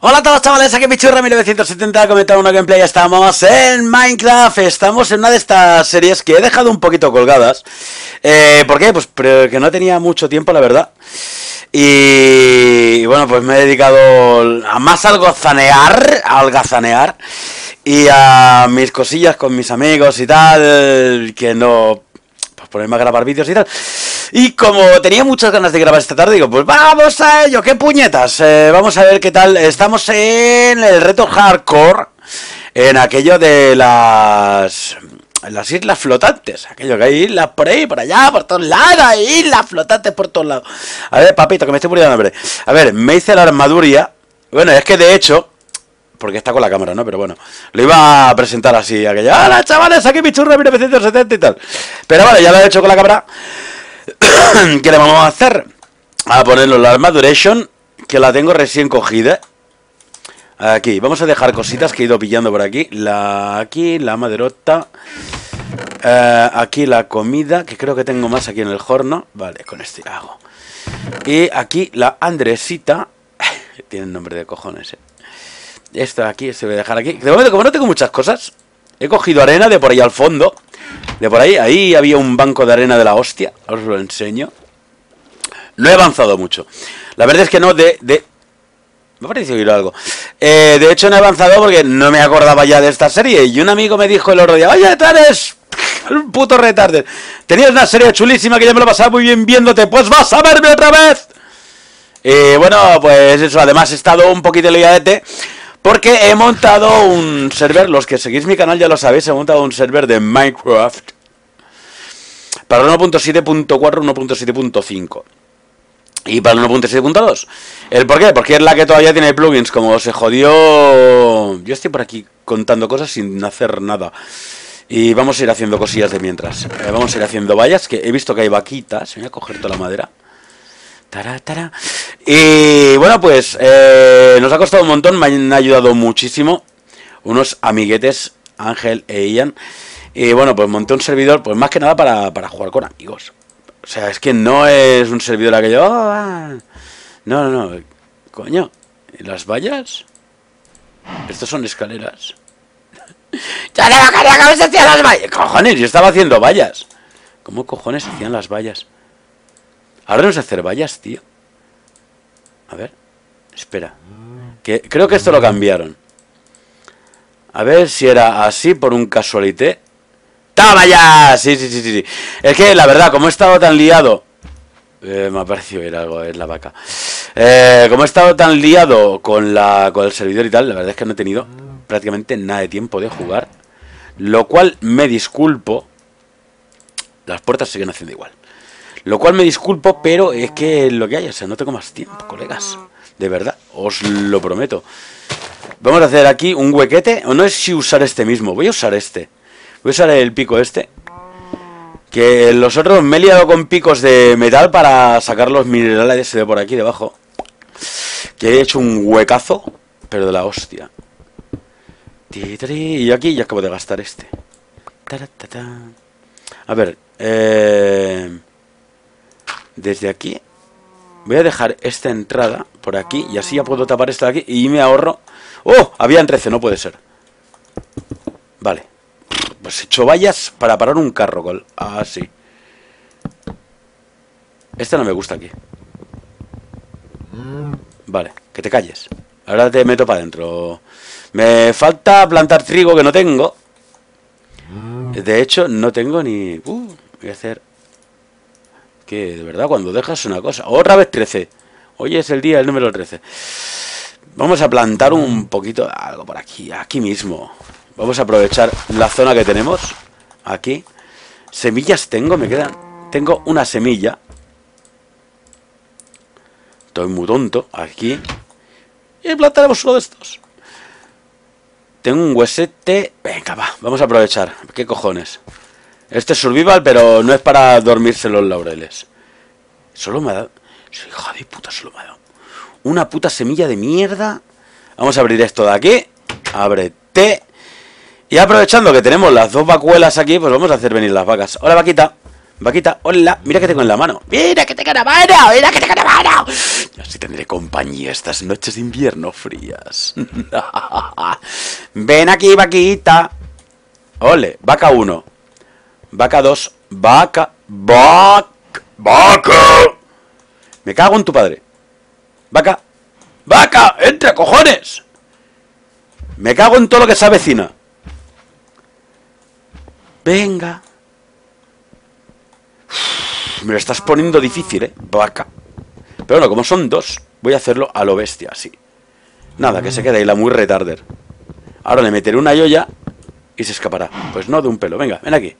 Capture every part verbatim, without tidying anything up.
Hola a todos chavales, aquí Pichurra mil novecientos setenta, comentando una gameplay. Estamos en Minecraft, estamos en una de estas series que he dejado un poquito colgadas. eh, ¿Por qué? Pues porque no tenía mucho tiempo, la verdad. Y bueno, pues me he dedicado a más al gozanear, al gazanear y a mis cosillas con mis amigos y tal, que no... pues ponerme a grabar vídeos y tal. Y como tenía muchas ganas de grabar esta tarde, digo, pues vamos a ello, qué puñetas. eh, Vamos a ver qué tal. Estamos en el reto hardcore, en aquello de las... las islas flotantes. Aquello que hay islas por ahí, por allá, por todos lados. Hay islas flotantes por todos lados. A ver, papito, que me estoy muriendo de hambre. A ver, me hice la armadura. Bueno, es que de hecho... porque está con la cámara, ¿no? Pero bueno, lo iba a presentar así, aquello. ¡Hola, chavales! Aquí Pichurra mil novecientos setenta y tal. Pero bueno, ya lo he hecho con la cámara. ¿Qué le vamos a hacer? A ponerlo en la armaduration, que la tengo recién cogida. Aquí, vamos a dejar cositas que he ido pillando por aquí. La aquí, la maderota. Eh, aquí la comida, que creo que tengo más aquí en el horno. Vale, con este hago. Y aquí la andresita. Tiene nombre de cojones, eh. Esto de aquí, se voy a dejar aquí. De momento, como no tengo muchas cosas, he cogido arena de por ahí al fondo. De por ahí, ahí había un banco de arena de la hostia. Os lo enseño. No he avanzado mucho. La verdad es que no, de... de... me ha parecido oír algo. Eh, de hecho, no he avanzado porque no me acordaba ya de esta serie. Y un amigo me dijo el otro día, oye, tú eres un puto retarder. Tenías una serie chulísima que ya me lo pasaba muy bien viéndote. Pues vas a verme otra vez. Y bueno, pues eso. Además, he estado un poquito liadete. Porque he montado un server, los que seguís mi canal ya lo sabéis, he montado un server de Minecraft para el uno punto siete punto cuatro, uno punto siete punto cinco y para el uno punto siete punto dos. ¿El por qué? Porque es la que todavía tiene plugins, como se jodió... Yo estoy por aquí contando cosas sin hacer nada. Y vamos a ir haciendo cosillas de mientras. Eh, vamos a ir haciendo vallas, que he visto que hay vaquitas, voy a coger toda la madera. Tará, tará. Y bueno, pues eh, nos ha costado un montón, me han ayudado muchísimo unos amiguetes, Ángel e Ian. Y bueno, pues monté un servidor, pues más que nada para, para jugar con amigos. O sea, es que no es un servidor aquello... Oh, ah. No, no, no, coño, ¿y las vallas? Estos son escaleras. ¡Yo no me quería que me hacían las vallas! ¡Cojones, yo estaba haciendo vallas! ¿Cómo cojones hacían las vallas? Ahora vamos a hacer vallas, tío. A ver. Espera. Que, creo que esto lo cambiaron. A ver si era así por un casualité. ¡Toma ya! Sí, sí, sí, sí. Es que, la verdad, como he estado tan liado... Eh, me ha parecido ir algo, es la vaca. Eh, como he estado tan liado con, la, con el servidor y tal, la verdad es que no he tenido prácticamente nada de tiempo de jugar. Lo cual me disculpo. Las puertas siguen haciendo igual. Lo cual me disculpo, pero es que lo que hay, o sea, no tengo más tiempo, colegas. De verdad, os lo prometo. Vamos a hacer aquí un huequete. O no es si usar este mismo, voy a usar este. Voy a usar el pico este. Que los otros me he liado con picos de metal para sacar los minerales de por aquí debajo. Que he hecho un huecazo, pero de la hostia. Y aquí ya acabo de gastar este. A ver, eh... desde aquí voy a dejar esta entrada por aquí y así ya puedo tapar esta de aquí y me ahorro... ¡Oh! Habían trece, no puede ser. Vale. Pues he hecho vallas para parar un carro. Así. Esta no me gusta aquí. Vale, que te calles. Ahora te meto para adentro. Me falta plantar trigo que no tengo. De hecho, no tengo ni... Uh, voy a hacer... que de verdad cuando dejas una cosa... Otra vez trece. Hoy es el día, el número trece. Vamos a plantar un poquito de algo por aquí. Aquí mismo. Vamos a aprovechar la zona que tenemos. Aquí. Semillas tengo, me quedan... Tengo una semilla. Estoy muy tonto. Aquí. Y plantaremos uno de estos. Tengo un huesete... Venga, va. Vamos a aprovechar. ¿Qué cojones? Este es survival, pero no es para dormirse los laureles. Solo me ha dado... Hija de puta, solo me ha dado una puta semilla de mierda. Vamos a abrir esto de aquí. Ábrete. Y aprovechando que tenemos las dos vacuelas aquí, pues vamos a hacer venir las vacas. Hola, vaquita. Vaquita, hola. Mira que tengo en la mano. Mira que tengo en la mano. Mira que tengo en la mano. Así tendré compañía estas noches de invierno frías. Ven aquí, vaquita. Ole, vaca uno. Vaca dos. Vaca. Vaca. Vaca. Me cago en tu padre. Vaca. Vaca. Entra, cojones. Me cago en todo lo que se avecina. Venga. Uf, me lo estás poniendo difícil, eh. Vaca. Pero bueno, como son dos, voy a hacerlo a lo bestia, así. Nada, que se quede ahí la muy retarder. Ahora le meteré una yoya y se escapará. Pues no de un pelo. Venga, ven aquí.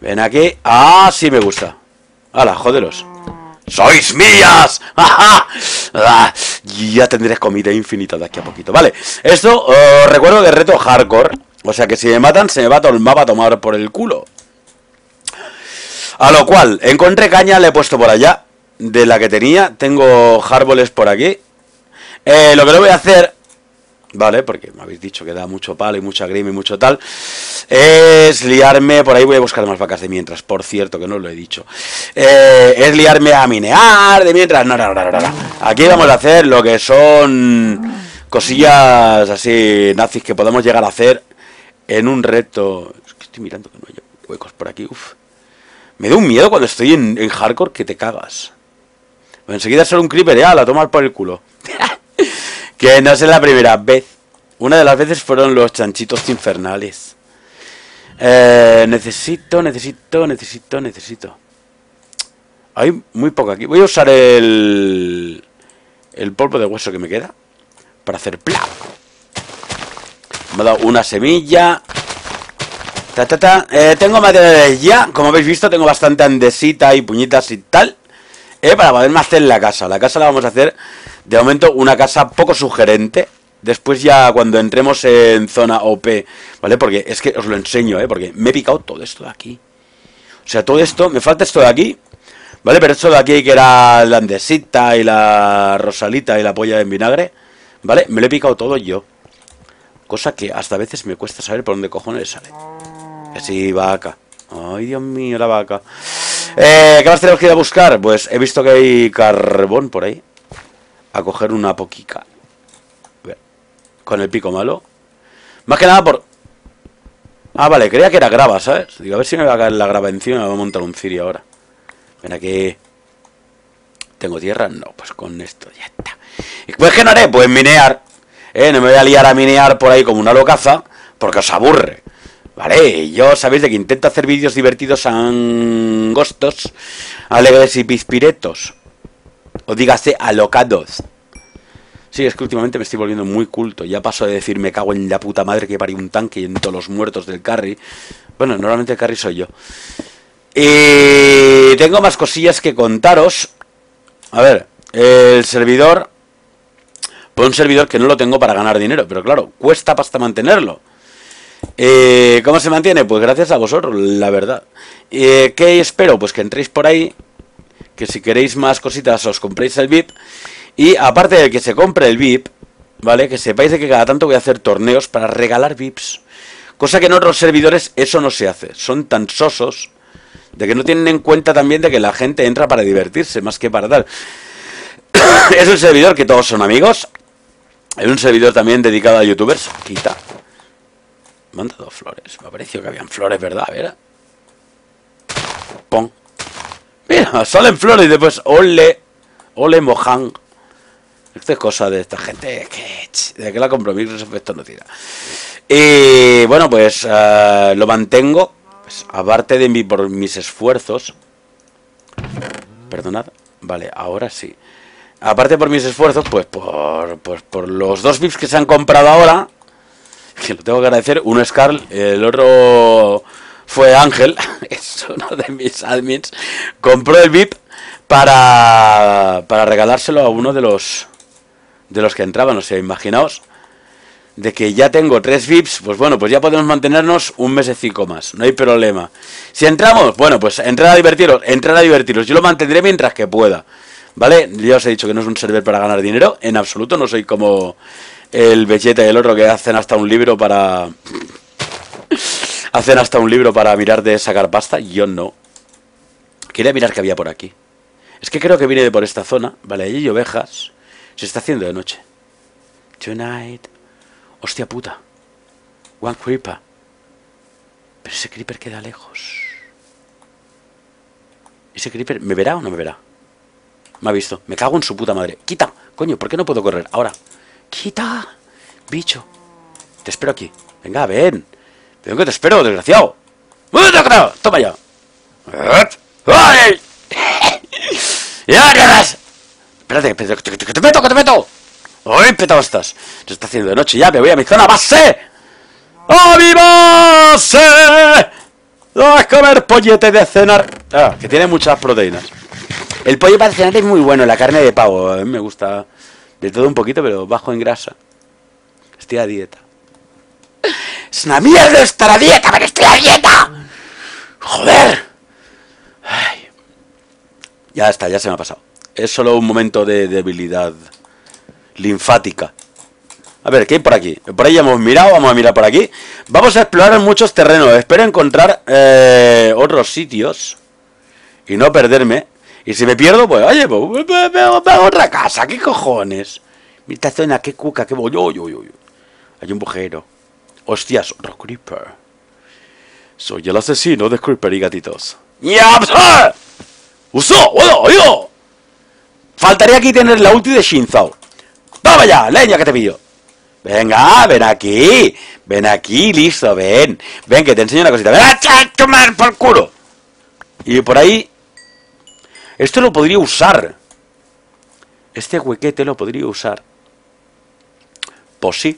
Ven aquí. Ah, sí me gusta. Hala, jódelos. ¡Sois mías! ¡Ja, ja! Ya tendréis comida infinita de aquí a poquito. Vale, esto os recuerdo de reto hardcore. O sea que si me matan, se me va todo el mapa a tomar por el culo. A lo cual, encontré caña, le he puesto por allá. De la que tenía, tengo árboles por aquí. eh, Lo que no voy a hacer, vale, porque me habéis dicho que da mucho palo y mucha grima y mucho tal, es liarme, por ahí voy a buscar más vacas de mientras, por cierto, que no os lo he dicho. eh, Es liarme a minear de mientras, no, no, no, no, no. Aquí vamos a hacer lo que son cosillas así nazis que podemos llegar a hacer en un reto. Es que estoy mirando que no hay huecos por aquí, uff. Me da un miedo cuando estoy en, en hardcore que te cagas. Enseguida sale un creeper, ya, la tomas por el culo. Que no es la primera vez. Una de las veces fueron los chanchitos infernales. Eh, necesito, necesito, necesito, necesito. Hay muy poco aquí. Voy a usar el... el polvo de hueso que me queda. Para hacer pla. Me ha dado una semilla. Ta, ta, ta. Eh, tengo materiales ya. Como habéis visto, tengo bastante andesita y puñitas y tal. Eh, para poderme hacer la casa. La casa la vamos a hacer, de momento, una casa poco sugerente. Después ya cuando entremos en zona O P, ¿vale? Porque es que os lo enseño, ¿eh? Porque me he picado todo esto de aquí. O sea, todo esto, me falta esto de aquí, ¿vale? Pero esto de aquí que era la andesita y la rosalita y la polla en vinagre, ¿vale? Me lo he picado todo yo. Cosa que hasta a veces me cuesta saber por dónde cojones sale. Que sí, vaca. Ay, Dios mío, la vaca. Eh, ¿Qué más tenemos que ir a buscar? Pues he visto que hay carbón por ahí. A coger una poquica. Con el pico malo. Más que nada por... Ah, vale, creía que era grava, ¿sabes? Digo, a ver si me va a caer la grava encima y me va a montar un ciri ahora. Ven aquí. ¿Tengo tierra? No, pues con esto ya está. ¿Y pues qué no haré? Pues minear. Eh, no me voy a liar a minear por ahí como una locaza, porque os aburre. Vale, yo sabéis de que intento hacer vídeos divertidos, angostos, alegres y pispiretos. O dígase alocados. Sí, es que últimamente me estoy volviendo muy culto. Ya paso de decir me cago en la puta madre que parió un tanque y en todos los muertos del carry. Bueno, normalmente el carry soy yo. Y tengo más cosillas que contaros. A ver, el servidor... Pues un servidor que no lo tengo para ganar dinero, pero claro, cuesta pasta mantenerlo. Eh, ¿Cómo se mantiene? Pues gracias a vosotros, la verdad. eh, ¿Qué espero? Pues que entréis por ahí, que si queréis más cositas os compréis el V I P. Y aparte de que se compre el V I P, ¿vale? Que sepáis de que cada tanto voy a hacer torneos para regalar V I Ps. Cosa que en otros servidores eso no se hace. Son tan sosos de que no tienen en cuenta también de que la gente entra para divertirse más que para dar. Es un servidor que todos son amigos. Es un servidor también dedicado a youtubers. Quita. Me han dado flores. Me ha parecido que habían flores, ¿verdad? A ver. Pon. Mira, salen flores y después ole. Ole mojan. Esto es cosa de esta gente. Que, de que la compromiso respecto no tira. Y bueno, pues uh, lo mantengo. Pues, aparte de mí por mis esfuerzos. Perdonad. Vale, ahora sí. Aparte por mis esfuerzos, pues por, por, por los dos V I Ps que se han comprado ahora, que lo tengo que agradecer. Uno es Carl, el otro fue Ángel, es uno de mis admins. Compró el V I P para, para regalárselo a uno de los de los que entraban. O sea, imaginaos de que ya tengo tres V I Ps, pues bueno, pues ya podemos mantenernos un mesecico más, no hay problema. Si entramos, bueno, pues entrar a divertiros, entrar a divertiros, yo lo mantendré mientras que pueda. Vale, ya os he dicho que no es un server para ganar dinero, en absoluto, no soy como el Vegeta y el otro que hacen hasta un libro para... hacen hasta un libro para mirar de sacar pasta, yo no. Quería mirar qué había por aquí. Es que creo que viene de por esta zona. Vale, allí hay ovejas. Se está haciendo de noche. Tonight. Hostia puta. One creeper. Pero ese creeper queda lejos. ¿Ese creeper me verá o no me verá? Me ha visto. Me cago en su puta madre. ¡Quita! Coño, ¿por qué no puedo correr? Ahora. ¡Quita! Bicho. Te espero aquí. Venga, ven. Ven que te espero, desgraciado. Toma ya. ¡Ay! ¡Ya, gracias! Espérate, que te meto, que te meto. ¡Ay, petado estás! Se está haciendo de noche ya. Me voy a mi zona base. ¡A mi base! ¡A comer pollete de cenar! Ah, que tiene muchas proteínas. El pollo para cenar es muy bueno, la carne de pavo. A mí me gusta de todo un poquito, pero bajo en grasa. Estoy a dieta. ¡Es una mierda estar a dieta, pero estoy a dieta! ¡Joder! Ay. Ya está, ya se me ha pasado. Es solo un momento de debilidad linfática. A ver, ¿qué hay por aquí? Por ahí ya hemos mirado, vamos a mirar por aquí. Vamos a explorar muchos terrenos. Espero encontrar eh, otros sitios y no perderme. Y si me pierdo, pues, oye, pues, me, me, me hago otra casa, ¿qué cojones? Mira esta zona, qué cuca, qué bollo, yo, yo, yo. Hay un bujero. Hostias, otro creeper. Soy el asesino de creeper y gatitos. ¡Yapsa! ¡Uso! ¡Oyo! Faltaría aquí tener la ulti de Shinzao. ¡Toma ya! ¡Leña que te pillo! Venga, ven aquí. Ven aquí, listo, ven. Ven que te enseño una cosita. ¡Ven a tomar por culo! Y por ahí. Esto lo podría usar. Este huequete lo podría usar. Pues sí.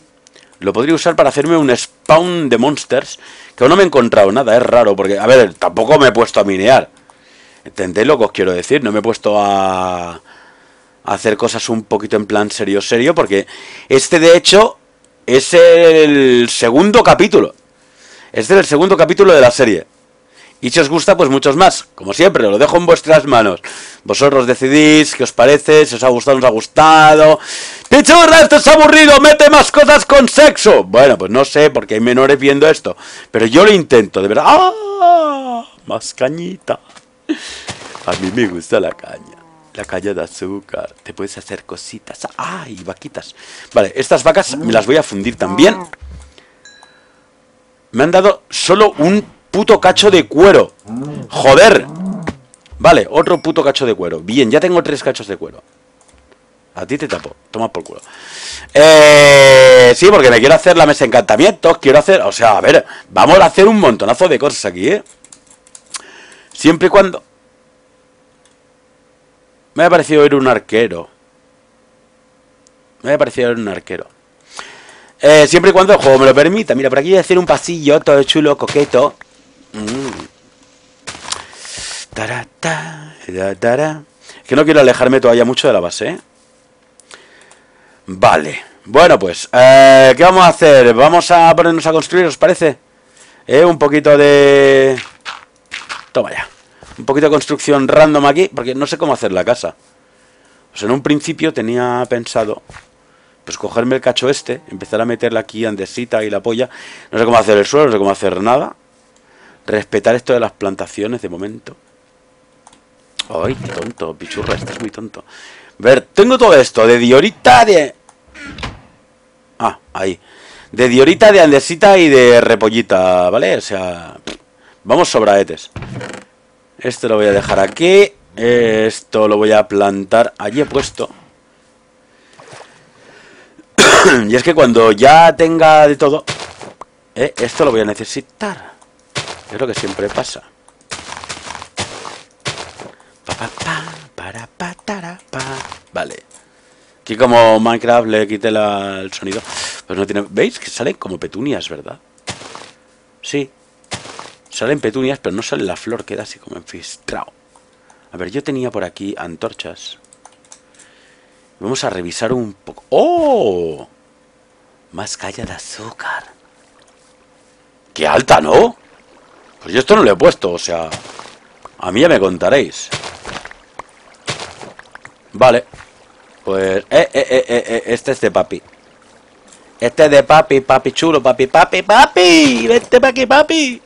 Lo podría usar para hacerme un spawn de monsters. Que aún no me he encontrado nada, es raro. Porque, a ver, tampoco me he puesto a minear. ¿Entendéis lo que os quiero decir? No me he puesto a... hacer cosas un poquito en plan serio, serio, porque este de hecho es el segundo capítulo. Este es el segundo capítulo de la serie. Y si os gusta, pues muchos más. Como siempre, lo dejo en vuestras manos. Vosotros decidís qué os parece, si os ha gustado, os ha gustado. ¡Pichurra, esto es aburrido! ¡Mete más cosas con sexo! Bueno, pues no sé, porque hay menores viendo esto. Pero yo lo intento, de verdad. ¡Ah! Más cañita. A mí me gusta la caña. La caña de azúcar. Te puedes hacer cositas. ¡Ay, vaquitas! Vale, estas vacas me las voy a fundir también. Me han dado solo un puto cacho de cuero. ¡Joder! Vale, otro puto cacho de cuero. Bien, ya tengo tres cachos de cuero. A ti te tapo. Toma por culo. Eh, sí, porque me quiero hacer la mesa de encantamientos. Quiero hacer... O sea, a ver. Vamos a hacer un montonazo de cosas aquí, ¿eh? Siempre y cuando... Me ha parecido ver un arquero. Me ha parecido ver un arquero. Eh, siempre y cuando el juego me lo permita. Mira, por aquí voy a hacer un pasillo todo chulo, coqueto. Mm. Tará, tará, tará. Es que no quiero alejarme todavía mucho de la base, ¿eh? Vale. Bueno, pues, eh, ¿qué vamos a hacer? Vamos a ponernos a construir, ¿os parece? Eh, un poquito de... Toma ya. Un poquito de construcción random aquí, porque no sé cómo hacer la casa. O sea, en un principio tenía pensado, pues cogerme el cacho este, empezar a meterla aquí andesita y la polla. No sé cómo hacer el suelo, no sé cómo hacer nada. Respetar esto de las plantaciones de momento. Ay, qué tonto, pichurra, estás muy tonto. A ver, tengo todo esto de diorita de... Ah, ahí. De diorita, de andesita y de repollita, ¿vale? O sea, vamos sobraetes. Esto lo voy a dejar aquí. Esto lo voy a plantar. Allí he puesto. Y es que cuando ya tenga de todo, eh, esto lo voy a necesitar. Es lo que siempre pasa. Pa, pa, pa, para, pa, tara, pa. Vale. Aquí como Minecraft le quité la, el sonido. Pues no tiene. ¿Veis? Que salen como petunias, ¿verdad? Sí. Salen petunias, pero no sale la flor, queda así como enfistrado. A ver, yo tenía por aquí antorchas. Vamos a revisar un poco. ¡Oh! Más caña de azúcar. ¡Qué alta, ¿no? Pues yo esto no lo he puesto, o sea... A mí ya me contaréis. Vale. Pues... Eh, eh, eh, eh, este es de papi. Este es de papi, papi chulo, papi, papi, papi. Vete pa' aquí, papi.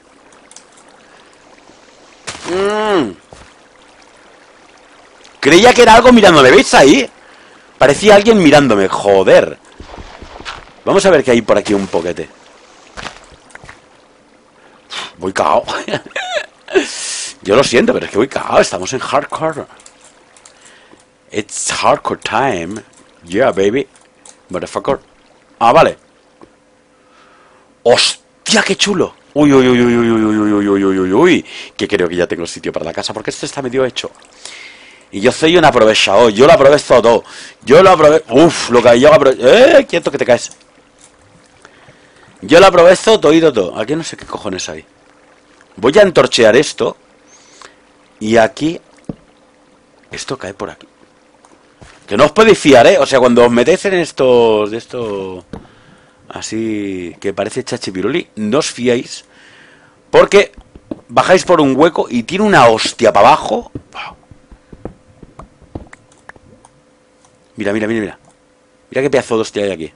Creía que era algo mirándome, ¿veis ahí? Parecía alguien mirándome, joder. Vamos a ver qué hay por aquí, un poquete. Voy cagao. Yo lo siento, pero es que voy cagao. Estamos en hardcore. It's hardcore time. Yeah, baby. Motherfucker. Ah, vale. ¡Hostia, qué chulo! Uy, uy, uy, uy, uy, uy, uy, uy, uy, uy, uy. Que creo que ya tengo sitio para la casa, porque esto está medio hecho. Y yo soy un aprovechador. Yo lo aprovecho todo. Yo lo aprovecho. Uf, lo que yo aprovecho. ¡Eh! Quieto que te caes. Yo lo aprovecho todo y todo. Aquí no sé qué cojones hay. Voy a entorchear esto. Y aquí. Esto cae por aquí. Que no os podéis fiar, ¿eh? O sea, cuando os metéis en estos... De estos... Así... Que parece chachipiruli. No os fiáis. Porque... Bajáis por un hueco y tiene una hostia para abajo. Mira, mira, mira, mira. Mira qué pedazo de hostia hay aquí.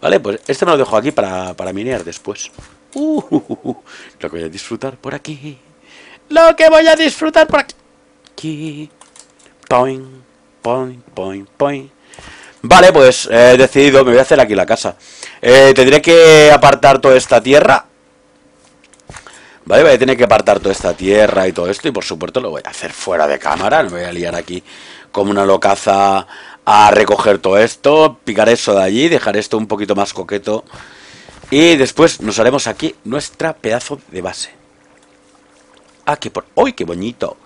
Vale, pues este me lo dejo aquí para, para minear después. Uh, uh, uh, uh. Lo que voy a disfrutar por aquí. Lo que voy a disfrutar por aquí. Aquí. Poing, poing, poing, poing. Vale, pues he eh, decidido, me voy a hacer aquí la casa. Eh, tendré que apartar toda esta tierra. Vale, voy a tener que apartar toda esta tierra y todo esto. Y por supuesto lo voy a hacer fuera de cámara. No me voy a liar aquí como una locaza a recoger todo esto, picar eso de allí, dejar esto un poquito más coqueto. Y después nos haremos aquí nuestra pedazo de base. Ah, que por... ¡Uy, qué bonito!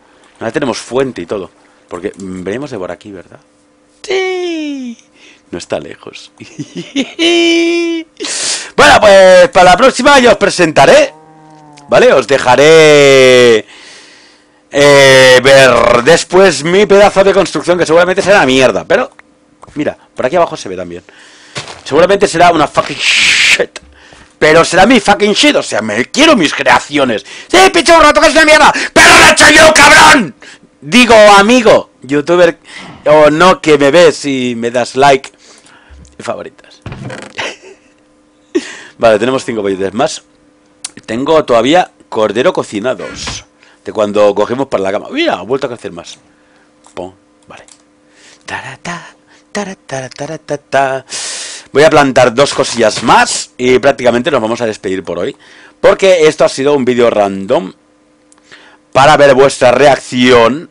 Ahora tenemos fuente y todo. Porque venimos de por aquí, ¿verdad? ¡Sí! No está lejos. Bueno, pues para la próxima yo os presentaré. ¿Vale? Os dejaré... Eh, ver después mi pedazo de construcción, que seguramente será una mierda. Pero, mira, por aquí abajo se ve también. Seguramente será una fucking shit. Pero será mi fucking shit, o sea, me quiero mis creaciones. ¡Sí, Pichurra, tocas una mierda! ¡Pero lo he hecho yo, cabrón! Digo, amigo, youtuber o no que me ves y me das like. Favoritas. Vale, tenemos cinco vídeos más. Tengo todavía cordero cocinados. De cuando cogemos para la cama. Mira, ha vuelto a crecer más. Pum, vale. Tarata, tarata, tarata, tarata. Voy a plantar dos cosillas más. Y prácticamente nos vamos a despedir por hoy. Porque esto ha sido un vídeo random. Para ver vuestra reacción.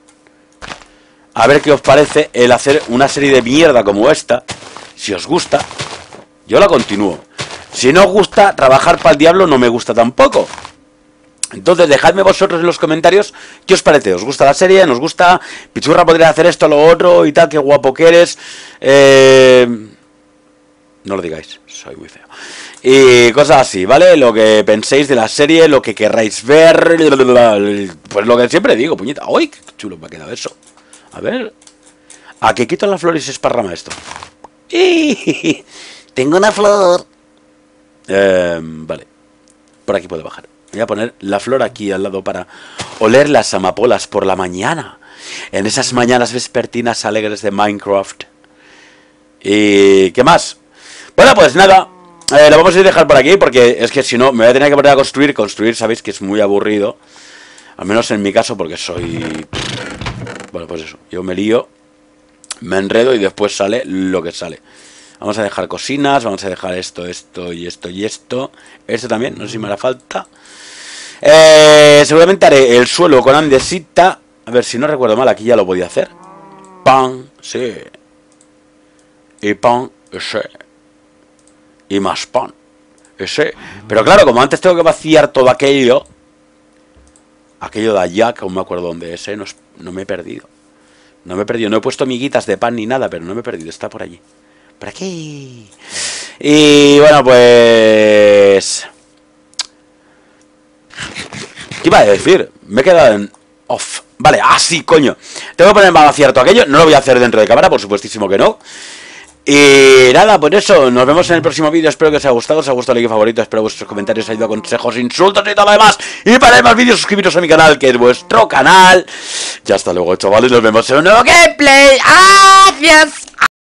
A ver qué os parece el hacer una serie de mierda como esta. Si os gusta, yo la continúo. Si no os gusta, trabajar para el diablo no me gusta tampoco. Entonces dejadme vosotros en los comentarios qué os parece, os gusta la serie, nos gusta, Pichurra podría hacer esto, lo otro y tal, qué guapo que eres. Eh... No lo digáis, soy muy feo. Y cosas así, ¿vale? Lo que penséis de la serie, lo que querráis ver, pues lo que siempre digo, puñeta. ¡Ay, qué chulo me ha quedado eso! A ver, ¿a qué quito las flores y se esparrama esto? ¡Y! Tengo una flor. Eh, vale, por aquí puedo bajar. Voy a poner la flor aquí al lado para oler las amapolas por la mañana. En esas mañanas vespertinas alegres de Minecraft. ¿Y qué más? Bueno, pues nada. Eh, lo vamos a dejar por aquí porque es que si no me voy a tener que poner a construir. Construir, sabéis que es muy aburrido. Al menos en mi caso porque soy... Bueno, pues eso. Yo me lío, me enredo y después sale lo que sale. Vamos a dejar cocinas, vamos a dejar esto, esto y esto y esto. Esto también, no sé si me hará falta. Eh, seguramente haré el suelo con andesita. A ver, si no recuerdo mal, aquí ya lo podía hacer. Pan, sí. Y pan, sí. Y más pan, sí. Pero claro, como antes tengo que vaciar todo aquello. Aquello de allá, que aún me acuerdo dónde es, ¿eh? No, no me he perdido. No me he perdido, no he puesto miguitas de pan ni nada, pero no me he perdido, está por allí. Por aquí. Y bueno, pues... ¿Qué iba a decir? Me he quedado en off. Vale, ah, sí, coño. Tengo que poner más acierto aquello. No lo voy a hacer dentro de cámara, por supuestísimo que no. Y nada, pues eso. Nos vemos en el próximo vídeo. Espero que os haya gustado. Os ha gustado el like favorito. Espero vuestros comentarios. Os haya dado consejos, insultos y todo lo demás. Y para más vídeos, suscribiros a mi canal, que es vuestro canal. Ya hasta luego, chavales. Nos vemos en un nuevo gameplay. ¡Adiós!